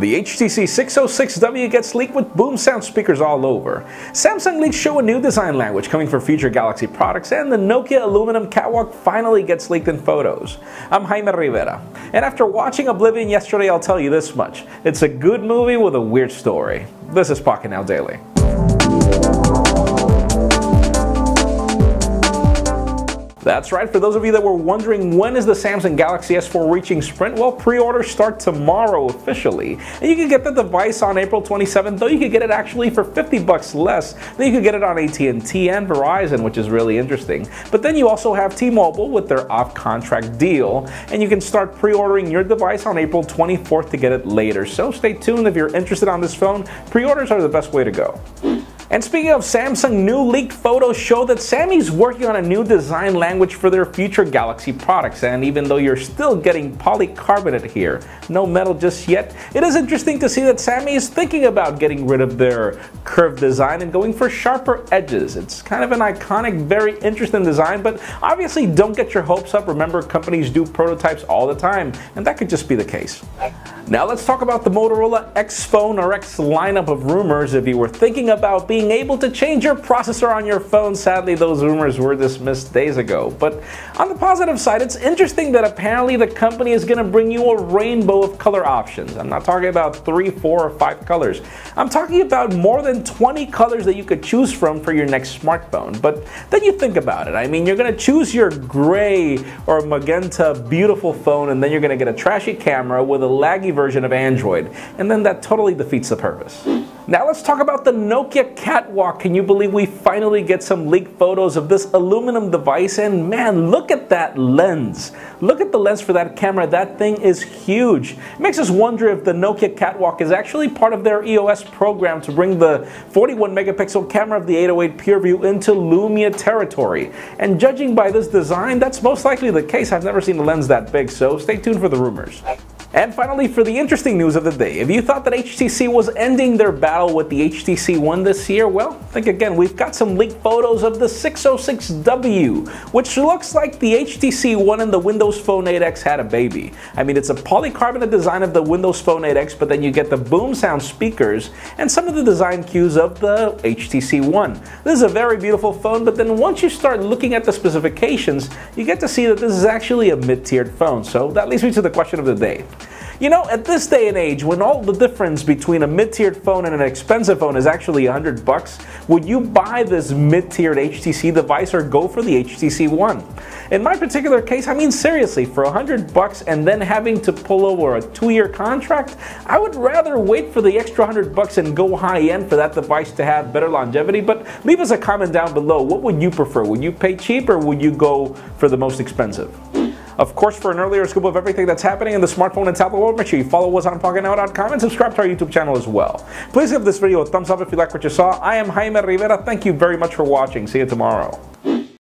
The HTC 606W gets leaked with boom sound speakers all over. Samsung leaks show a new design language coming for future Galaxy products, and the Nokia aluminum catwalk finally gets leaked in photos. I'm Jaime Rivera, and after watching Oblivion yesterday, I'll tell you this much: it's a good movie with a weird story. This is Pocketnow Daily. That's right, for those of you that were wondering when is the Samsung Galaxy S 4 reaching Sprint, well, pre-orders start tomorrow officially. And you can get the device on April 27th, though you could get it actually for $50 less than you could get it on AT&T and Verizon, which is really interesting. But then you also have T-Mobile with their off-contract deal, and you can start pre-ordering your device on April 24th to get it later. So stay tuned if you're interested on this phone. Pre-orders are the best way to go. And speaking of Samsung, new leaked photos show that Samy's working on a new design language for their future Galaxy products, and even though you're still getting polycarbonate here, no metal just yet, it is interesting to see that Sammy is thinking about getting rid of their curved design and going for sharper edges. It's kind of an iconic, very interesting design, but obviously don't get your hopes up. Remember, companies do prototypes all the time, and that could just be the case. Now let's talk about the Motorola X Phone or X lineup of rumors. If you were thinking about being able to change your processor on your phone, sadly those rumors were dismissed days ago. But on the positive side, it's interesting that apparently the company is going to bring you a rainbow of color options. I'm not talking about 3, 4, or 5 colors. I'm talking about more than 20 colors that you could choose from for your next smartphone. But then you think about it. I mean, you're going to choose your gray or magenta beautiful phone, and then you're going to get a trashy camera with a laggy version of Android, and then that totally defeats the purpose. Now let's talk about the Nokia catwalk. Can you believe we finally get some leaked photos of this aluminum device? And man, look at that lens. Look at the lens for that camera. That thing is huge. It makes us wonder if the Nokia catwalk is actually part of their EOS program to bring the 41 megapixel camera of the 808 PureView into Lumia territory. And judging by this design, that's most likely the case. I've never seen a lens that big, so stay tuned for the rumors. And finally, for the interesting news of the day, if you thought that HTC was ending their battle with the HTC One this year, well, think again. We've got some leaked photos of the 606W, which looks like the HTC One and the Windows Phone 8X had a baby. I mean, it's a polycarbonate design of the Windows Phone 8X, but then you get the boom sound speakers and some of the design cues of the HTC One. This is a very beautiful phone, but then once you start looking at the specifications, you get to see that this is actually a mid-tiered phone. So that leads me to the question of the day. You know, at this day and age, when all the difference between a mid-tiered phone and an expensive phone is actually $100, would you buy this mid-tiered HTC device or go for the HTC One? In my particular case, I mean seriously, for $100 and then having to pull over a 2-year contract, I would rather wait for the extra $100 and go high-end for that device to have better longevity. But leave us a comment down below. What would you prefer? Would you pay cheap or would you go for the most expensive? Of course, for an earlier scoop of everything that's happening in the smartphone and tablet world, make sure you follow us on Pocketnow.com and subscribe to our YouTube channel as well. Please give this video a thumbs up if you like what you saw. I am Jaime Rivera. Thank you very much for watching. See you tomorrow.